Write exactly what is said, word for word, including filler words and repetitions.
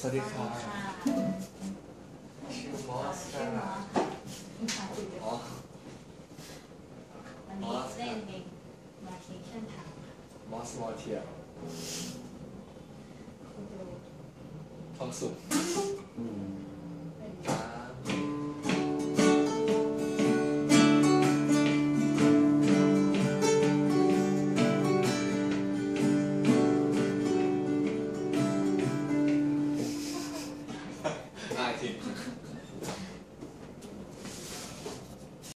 สวัสดีครับชื่อมอสค่ะอ๋อมอสเล่นเองมาเขียนขั้นถังมอสมอเทียร์ทองสุข